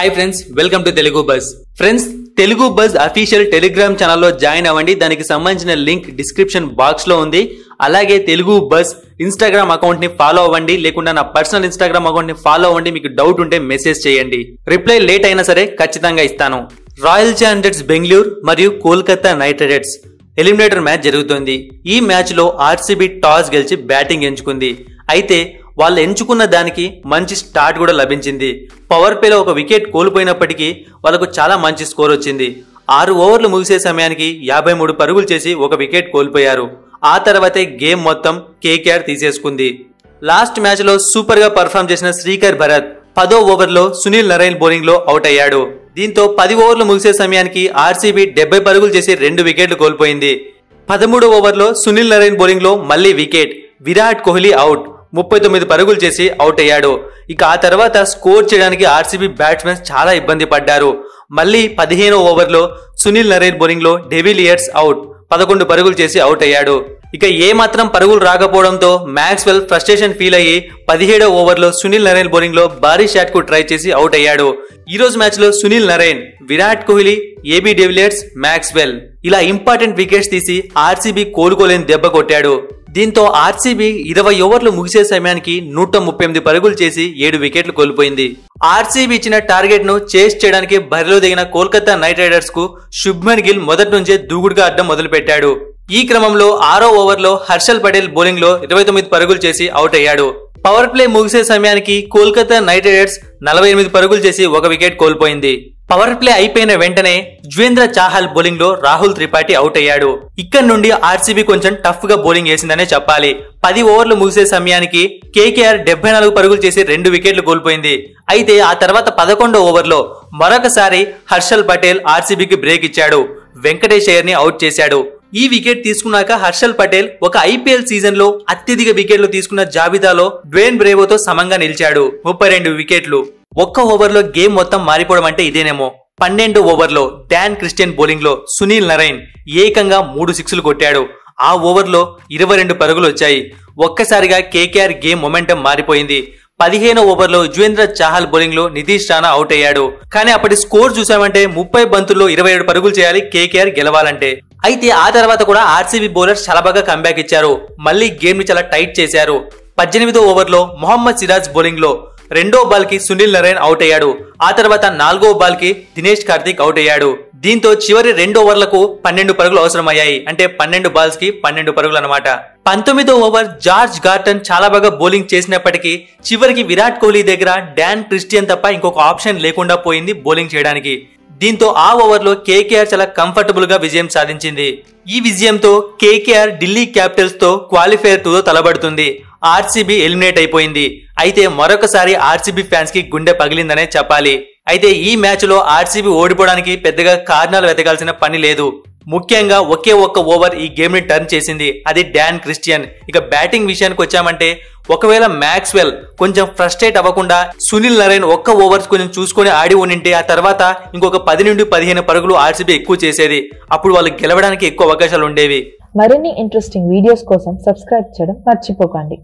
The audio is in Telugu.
Hi friends, welcome to Telugu buzz. Friends, Telugu buzz official Telegram ఛానల్లో జాయిన్ అవ్వండి. దానికి సంబంధించిన లింక్ డిస్క్రిప్షన్ బాక్స్ లో ఉంది. అలాగే తెలుగు బజ్ ఇన్స్టాగ్రామ్ అకౌంట్ ని ఫాలో అవ్వండి, లేకుండా నా పర్సనల్ ఇన్స్టాగ్రామ్ అకౌంట్ ని ఫాలో అవ్వండి. మీకు డౌట్ ఉంటే మెసేజ్ చేయండి, రిప్లై లేట్ అయినా సరే ఖచ్చితంగా ఇస్తాను. రాయల్ ఛాలెంజర్స్ బెంగళూరు మరియు Kolkata Knight Riders eliminator match జరుగుతుంది. ఈ మ్యాచ్ లో ఆర్సీబీ టాస్ గెలిచి బ్యాటింగ్ ఎంచుకుంది. అయితే వాళ్ళు ఎంచుకున్న దానికి మంచి స్టార్ట్ కూడా లభించింది. పవర్ ప్లేలో ఒక వికెట్ కోల్పోయినప్పటికీ వాళ్ళకు చాలా మంచి స్కోర్ వచ్చింది. 6 ఓవర్లు ముగిసే సమయానికి 53 పరుగులు చేసి ఒక వికెట్ కోల్పోయారు. ఆ తర్వాతే గేమ్ మొత్తం కేకేఆర్ తీసేసుకుంది. లాస్ట్ మ్యాచ్ లో సూపర్ గా పర్ఫామ్ చేసిన శ్రీకర్ భరత్ 10వ ఓవర్లో సునీల్ నరైన్ బౌలింగ్ లో అవుట్ అయ్యాడు. దీంతో 10 ఓవర్లు ముగిసే సమయానికి ఆర్సీబీ 70 పరుగులు చేసి 2 వికెట్లు కోల్పోయింది. 13వ ఓవర్లో సునీల్ నరైన్ బౌలింగ్ లో మళ్లీ వికెట్, విరాట్ కోహ్లీ అవుట్, 39 పరుగులు చేసి అవుట్ అయ్యాడు. ఇక ఆ తర్వాత స్కోర్ చేయడానికి ఆర్సీబీ బ్యాట్స్మెన్స్ చాలా ఇబ్బంది పడ్డారు. మళ్లీ 15వ ఓవర్లో సునీల్ నరైన్ బౌలింగ్ లో డెవిలియర్స్ అవుట్, 11 పరుగులు చేసి అవుట్ అయ్యాడు. ఇక ఏమాత్రం పరుగులు రాకపోవడంతో మ్యాక్స్వెల్ ఫ్రస్ట్రేషన్ ఫీల్ అయ్యి 17వ ఓవర్లో సునీల్ నరైన్ బౌలింగ్ లో భారీ షాట్ కు ట్రై చేసి అవుట్ అయ్యాడు. ఈ రోజు మ్యాచ్ లో Sunil Narine, Virat Kohli, AB de Villiers, Maxwell ఇలా ఇంపార్టెంట్ వికెట్స్ తీసి ఆర్సీబీ కోలుకోలేని దెబ్బ కొట్టాడు. దీంతో ఆర్సీబీ 20 ఓవర్లు ముగిసే సమయానికి 138 పరుగులు చేసి 7 వికెట్లు కోల్పోయింది. ఆర్సీబీ ఇచ్చిన టార్గెట్ ను చేస్ చేయడానికి బరిలో దిగిన కోల్కతా నైట్ రైడర్స్ కు శుభ్మన్ గిల్ మొదటి నుంచే దూకుడుగా అడ్డం మొదలు పెట్టాడు. ఈ క్రమంలో 6వ ఓవర్లో హర్షల్ పటేల్ బౌలింగ్ లో 29 పరుగులు చేసి అవుట్ అయ్యాడు. పవర్ ప్లే ముగిసే సమయానికి కోల్కతా నైట్ రైడర్స్ 48 పరుగులు చేసి 1 వికెట్ కోల్పోయింది. పవర్ ప్లే అయిపోయిన వెంటనే యుజ్వేంద్ర చాహల్ బౌలింగ్ లో రాహుల్ త్రిపాఠి అవుట్ అయ్యాడు. ఇక్కడ నుండి ఆర్సీబీ కొంచెం టఫ్ గా బౌలింగ్ వేసిందనే చెప్పాలి. 10 ఓవర్లు ముగిసే సమయానికి కేకేఆర్ 74 పరుగులు చేసి 2 వికెట్లు కోల్పోయింది. అయితే ఆ తర్వాత 11వ ఓవర్లో మరొకసారి హర్షల్ పటేల్ ఆర్సీబీకి బ్రేక్ ఇచ్చాడు. వెంకటేష్ అయ్యర్ ని అవుట్ చేశాడు. ఈ వికెట్ తీసుకున్నాక హర్షల్ పటేల్ ఒక ఐపీఎల్ సీజన్ లో అత్యధిక వికెట్లు తీసుకున్న జాబితాలో డ్వేన్ బ్రేవోతో సమంగా నిలిచాడు. 32 వికెట్లు. 1 ఓవర్లో గేమ్ మొత్తం మారిపోవడం అంటే ఇదేనేమో. 12వ ఓవర్లో డాన్ క్రిస్టియన్ బౌలింగ్ లో సునీల్ నరైన్ ఏకంగా 3 సిక్స్లు కొట్టాడు. ఆ ఓవర్లో 22 పరుగులు వచ్చాయి. ఒక్కసారిగా కేకేఆర్ గేమ్ మొమెంటం మారిపోయింది. 15వ ఓవర్లో యుజ్వేంద్ర చహల్ బౌలింగ్ లో నితీష్ రాణా అవుట్ అయ్యాడు. కానీ అప్పటి స్కోర్ చూసామంటే 30 బంతుల్లో 27 పరుగులు చేయాలి కేకేఆర్ గెలవాలంటే. అయితే ఆ తర్వాత కూడా ఆర్సీబీ బౌలర్స్ చాలా బాగా కంబ్యాక్ ఇచ్చారు. మళ్లీ గేమ్ ని చాలా టైట్ చేశారు. 18వ ఓవర్లో మొహమ్మద్ సిరాజ్ బౌలింగ్ లో 2వ బాల్ కి సునీల్ నరైన్ అవుట్ అయ్యాడు. ఆ తర్వాత 4వ బాల్ కి దినేష్ కార్తిక్ అవుట్ అయ్యాడు. దీంతో చివరి 2 ఓవర్లకు 12 పరుగులు అవసరమయ్యాయి. అంటే 12 బాల్స్ కి 12 పరుగులు అనమాట. 19వ ఓవర్ జార్జ్ గార్టన్ చాలా బాగా బౌలింగ్ చేసినప్పటికీ చివరికి విరాట్ కోహ్లీ దగ్గర డాన్ క్రిస్టియన్ తప్ప ఇంకొక ఆప్షన్ లేకుండా పోయింది బౌలింగ్ చేయడానికి. దీంతో ఆ ఓవర్లో కేకేఆర్ చాలా కంఫర్టబుల్ గా విజయం సాధించింది. ఈ విజయంతో కేకేఆర్ ఢిల్లీ క్యాపిటల్స్ తో క్వాలిఫైర్ 2 తలబడుతుంది. ఆర్సీబీ ఎలిమినేట్ అయిపోయింది. అయితే మరొకసారి ఆర్సీబీ ఫ్యాన్స్ కి గుండె పగిలిందనే చెప్పాలి. అయితే ఈ మ్యాచ్ లో ఆర్సీబీ ఓడిపోవడానికి పెద్దగా కారణాలు వెతకాల్సిన పని లేదు. ముఖ్యంగా ఒక్క ఓవర్ ఈ గేమ్ ని టర్న్ చేసింది, అది డాన్ క్రిస్టియన్. ఇక బ్యాటింగ్ విషయానికి వచ్చామంటే ఒకవేళ మ్యాక్స్వెల్ కొంచెం ఫ్రస్ట్రేట్ అవ్వకుండా సునీల్ నరైన్ 1 ఓవర్స్ కొంచెం చూసుకుని ఆడి ఉండింటే ఆ తర్వాత ఇంకొక 10 నుండి 15 పరుగులు ఆర్సీబీ ఎక్కువ చేసేది. అప్పుడు వాళ్ళు గెలవడానికి ఎక్కువ అవకాశాలు ఉండేవి. మరిన్ని ఇంట్రెస్టింగ్ వీడియోస్ కోసం సబ్స్క్రైబ్ చేయడం మర్చిపోకండి.